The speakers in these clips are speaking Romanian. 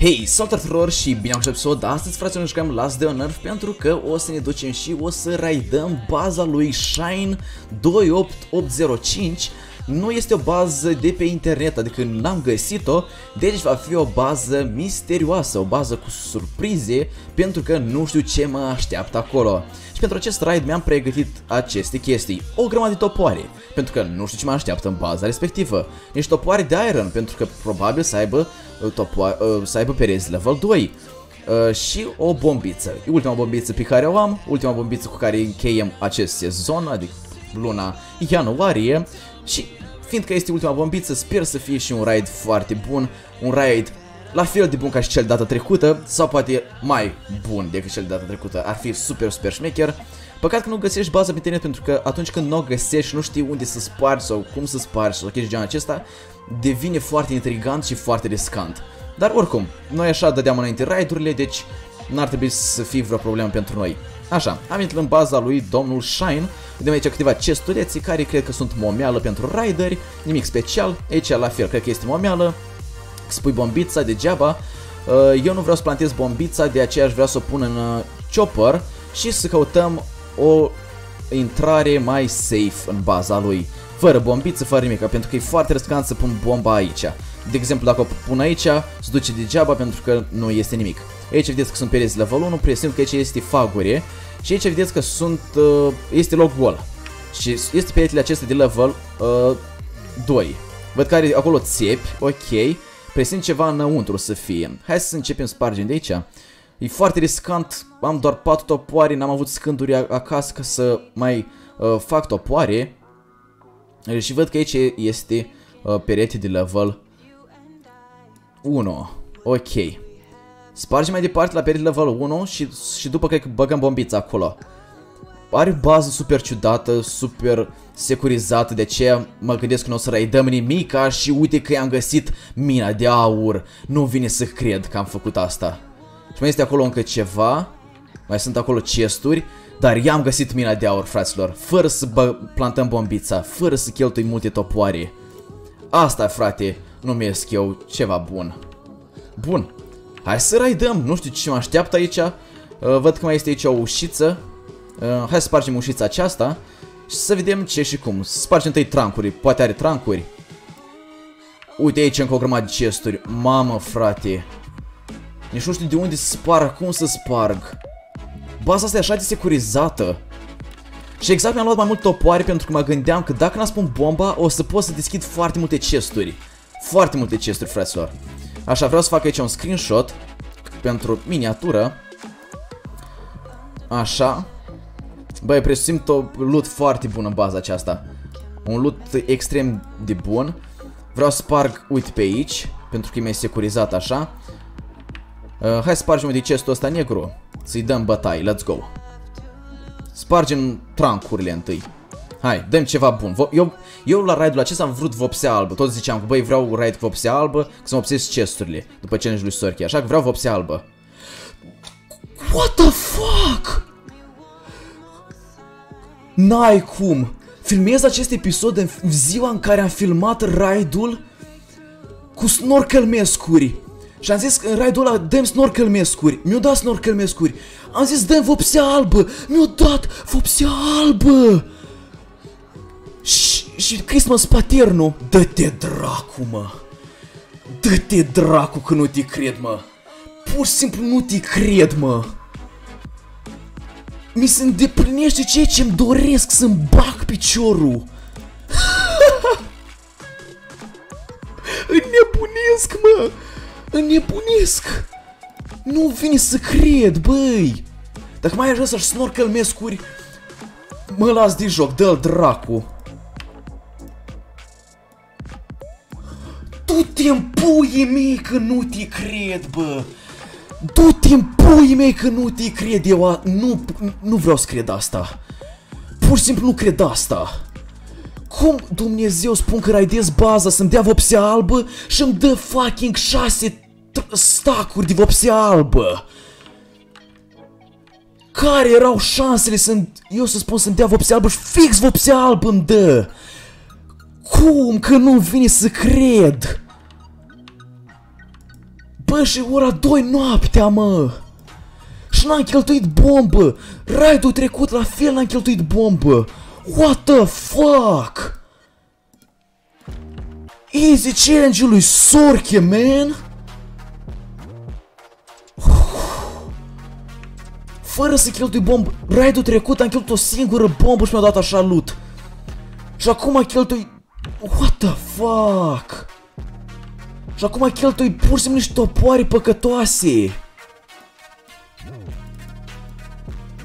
Hei, salutare tuturor și bine am început. Astăzi, fraților, ne jucăm Last of Honor pentru că o să ne ducem și o să raidăm baza lui Shine 28805. Nu este o bază de pe internet, adică n-am găsit-o, deci va fi o bază misterioasă, o bază cu surprize, pentru că nu știu ce mă așteaptă acolo. Și pentru acest raid mi-am pregătit aceste chestii. O grămadă de topoare, pentru că nu știu ce mă așteaptă în baza respectivă. Niște topoare de iron, pentru că probabil să aibă, să aibă pereți level 2. Și o bombiță. Ultima bombiță pe care o am, ultima bombiță cu care încheiem acest sezon, adică luna ianuarie. Și fiindcă este ultima bombiță, sper să fie și un raid foarte bun, un raid la fel de bun ca și cel data trecută, sau poate mai bun decât cel data trecută, ar fi super șmecher. Păcat că nu găsești baza pe internet, pentru că atunci când nu o găsești, nu știi unde să spargi sau cum să spargi sau chestii genul acesta, devine foarte intrigant și foarte riscant. Dar oricum, noi așa dădeam înainte raidurile, deci n-ar trebui să fie vreo problemă pentru noi. Așa, am intrat în baza lui domnul Shine. Vedem aici câteva chestuleții care cred că sunt momeală pentru raideri. Nimic special, aici la fel, cred că este momeală. Spui bombița degeaba. Eu nu vreau să plantez bombița, de aceea aș vrea să o pun în chopper și să căutăm o intrare mai safe în baza lui, fără bombiță, fără nimic, pentru că e foarte riscant să pun bomba aici. De exemplu, dacă o pun aici, se duce degeaba pentru că nu este nimic. Aici vedeți că sunt pereți level 1, presimt că aici este fagure. Și aici vedeți că sunt, este locul ăla. Și este peretele acesta de level 2. Văd că are acolo țepi, ok. Presimt ceva înăuntru să fie. Hai să începem spargem de aici. E foarte riscant, am doar 4 topoare, n-am avut scânduri acasă ca să mai fac topoare. Și văd că aici este perete de level 1. Ok. Spargem mai departe la perete level 1 și după cred că băgăm bombița acolo. Are o bază super ciudată, super securizată, de aceea mă gândesc că nu o să raidăm nimica și uite că i-am găsit mina de aur. Nu vine să cred că am făcut asta. Și mai este acolo încă ceva, mai sunt acolo chesturi, dar i-am găsit mina de aur, fraților, fără să plantăm bombița, fără să cheltui multe topoare. Asta, frate, numesc eu ceva bun. Bun. Hai să raidăm, nu știu ce mă așteaptă aici. Văd că mai este aici o ușiță. Hai să spargem ușița aceasta și să vedem ce și cum. Să spargem întâi trancuri, poate are trancuri. Uite aici încă o grămadă de chesturi. Mamă, frate, nici nu știu de unde să sparg, cum să sparg. Baza asta e așa de securizată. Și exact mi-am luat mai mult topoare pentru că mă gândeam că dacă n-ați pun bomba, o să pot să deschid foarte multe chesturi. Foarte multe chesturi, fraților. Așa, vreau să fac aici un screenshot pentru miniatură. Așa. Băi, presimt o loot foarte bun în baza aceasta. Un loot extrem de bun. Vreau să sparg, uite pe aici, pentru că e mai securizat așa. Hai să spargem de chestul ăsta negru. Să-i dăm bătai, let's go. Spargem trancurile întâi. Hai, dăm ceva bun. Eu la raidul acesta am vrut vopsea albă. Toți ziceam că băi, vreau raid cu vopsea albă, că să mă obsesc chesturile după challenge lui Sorchi. Așa că vreau vopsea albă. What the fuck? N-ai cum. Filmez acest episod în ziua în care am filmat raidul cu snorkelmescuri. Și am zis că în raidul ăla dăm snorkelmescuri. Mi-o dat snorkelmescuri. Am zis dăm vopsea albă. Mi-o dat vopsea albă. Și Christmas paternul. Dă-te dracu, mă. Dă-te dracu că nu te cred, mă. Pur și simplu nu te cred, mă. Mi se îndeplinește ceea ce-mi doresc, să-mi bag piciorul. Înnebunesc, mă. Înnebunesc. Nu vine să cred, băi. Dacă mai ajung să-și snorkelmescuri, mă las de joc, dă-l dracu. Du-te-n puii mei că nu te cred, bă! Du-te-n puii mei că nu te cred eu, nu vreau să cred asta. Pur și simplu nu cred asta. Cum Dumnezeu spun că raidez baza să-mi dea vopsea albă și îmi dă fucking 6 stacuri de vopsea albă? Care erau șansele să-mi dea vopsea albă și fix vopsea albă îmi dă? Cum că nu-mi vine să cred? Bă, Bă, și ora 2 noaptea, mă! Și n-am cheltuit bombă! Raidul trecut la fel n-am cheltuit bombă! What the fuck? Easy challenge-ul lui Sorchi, man! Fără să cheltui bombă, raidul trecut am cheltuit o singură bombă și mi-a dat așa loot. Și acum cheltui... What the fuck? Și acum cheltui pur și simplu niște topoare păcătoase.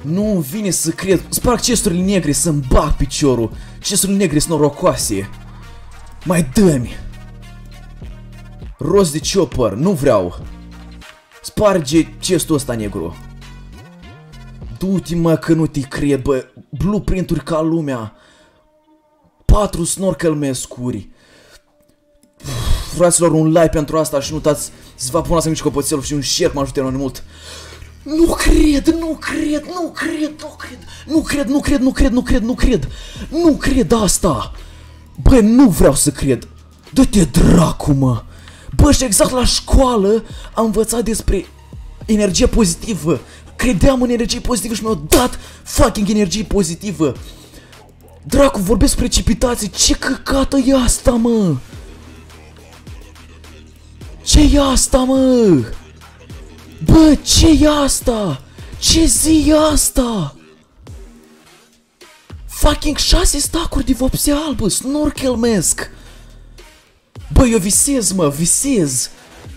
Nu-mi vine să cred. Sparg chesturile negre să-mi bag piciorul. Chesturile negre sunt norocoase. Mai dă-mi. Rost de chopper, nu vreau. Sparge chestul ăsta negru. Du-te, mă, că nu te cred, bă. Blueprint-uri ca lumea. 4 snorkelmescuri. Fraților, un like pentru asta și nu uitați să vă abonați la mici copoțelul și un share, mă ajută enorm mult. Nu cred, nu cred, nu cred, nu cred, nu cred, nu cred, nu cred, nu cred, nu cred, nu cred asta. Bă, nu vreau să cred. Dă-te dracu, mă. Bă, și exact la școală am învățat despre energie pozitivă. Credeam în energie pozitivă și mi-au dat fucking energie pozitivă. Dracu, vorbesc despre precipitații. Ce căcată e asta, mă? Ce e asta, mă? Bă, ce e asta? Ce zi e asta? Fucking 6 stacuri de vopsea albă, snorkelmesc. Bă, eu visez, mă, visez.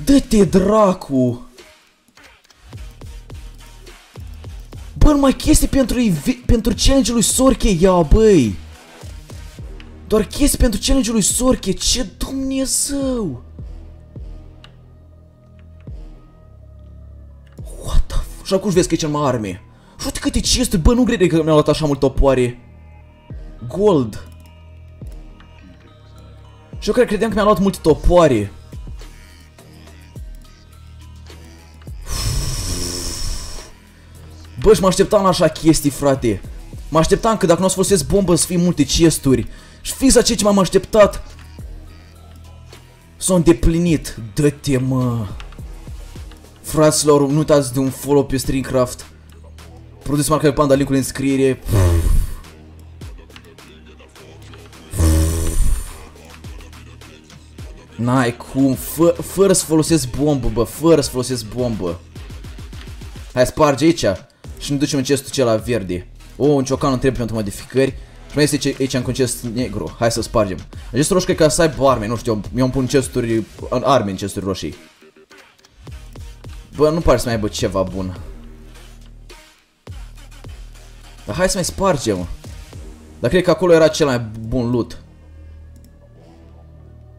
Dă-te, dracu. Bă, numai chestii pentru challenge-ul lui Sorchi, ia, băi! Doar chestii pentru challenge-ul lui Sorchi, ce Dumnezeu! What the f... Și acum vezi că e cel mai arme. Și uite câte chesturi, bă, nu crede că mi-au luat așa mult topoare. Gold. Și eu credeam că mi-a luat multe topoare. Bă, și mă așteptam la așa chestii, frate. Mă așteptam că dacă nu o să folosesc bombă să fie multe chesturi. Și fiza ce m-am așteptat s-au îndeplinit. Dă-te, mă. Fraților, nu uitați de un follow pe StreamCraft. Produs marca pe panda, link-ul în descriere. N-ai cum, fără să folosesc bombă, bă, fără să folosesc bombă. Hai, sparge aici. Și ne ducem în chestul acela verde. O, un ciocan întreb pentru modificări. Și mai este aici în chest negru. Hai să spargem. Acest roșu cred că să aibă arme, nu știu, eu îmi pun chesturi, arme în chesturi roșii. Bă, nu pare să mai aibă ceva bun. Dar hai să mai spargem. Dar cred că acolo era cel mai bun loot.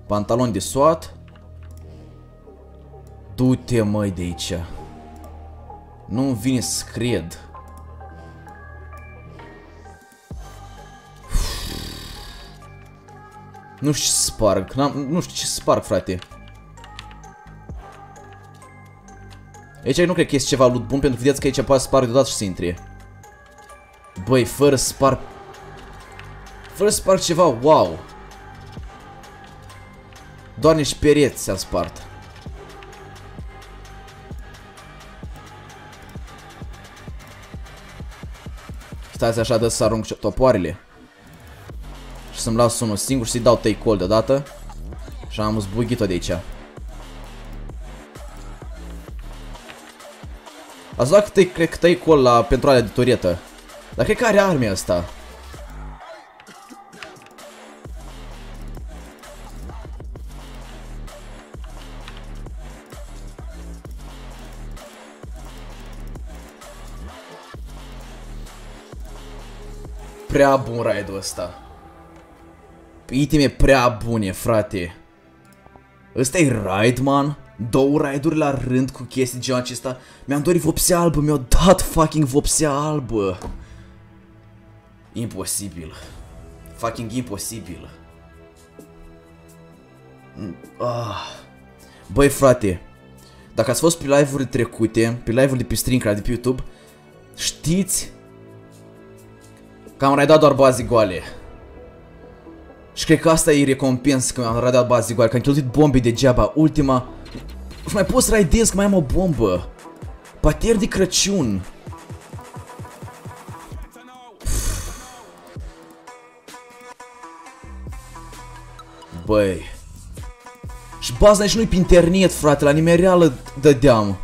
Pantalon de SWAT. Du-te, măi, de aici. Nu-mi vine să cred. Nu știu ce sparg, nu știu ce sparg, frate. Aici nu cred că este ceva loot bun, pentru că vedeți că aici poate să sparg deodată și să intre. Băi, fără să sparg... Fără să sparg ceva, wow. Doar niște pereți s-a spart. Stați așa, dă să arunc topoarele. Și să-mi las unul singur și să-i dau tăi col deodată. Și am zbugit-o de aici. Ați luat cred că tăi col la pentru alea de turetă. Dar cred că are arme asta. Prea bun raidul ăsta. Itime prea bune, frate. Ăsta e raid, man. 2 raiduri la rând cu chestii genul acesta. Mi-am dorit vopsea albă, mi-au dat fucking vopsea albă. Imposibil. Fucking imposibil. Ah. Băi, frate, dacă ați fost pe live-uri trecute, pe live-uri de pe StreamCraft, de pe YouTube, știți că am raidat doar baze goale. Și cred că asta e recompensă, că am raidat baze goale, că am cheltuit bombe degeaba. Ultima mai pot să raidez, că mai am o bombă. Pateri de Crăciun. Băi. Și baza nici nu-i pe internet, frate, la nimereală dădeam.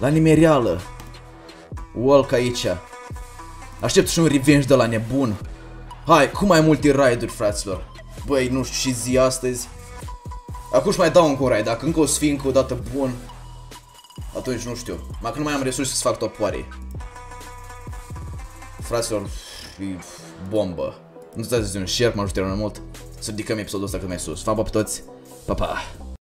La nimereală. Walk aici. Aștept și un revenge de la nebun. Hai, cu mai multe raiduri, fraților. Băi, nu știu ce zi astăzi. Acum și mai dau încă un raid, dacă încă o să fie încă o dată bun. Atunci nu știu, mai că nu mai am resurse să fac topoare. Fraților, e bombă. Nu stați de un share, mă ajută mult. Să ridicăm episodul ăsta cât mai sus. Fapă pe toți, pa, pa!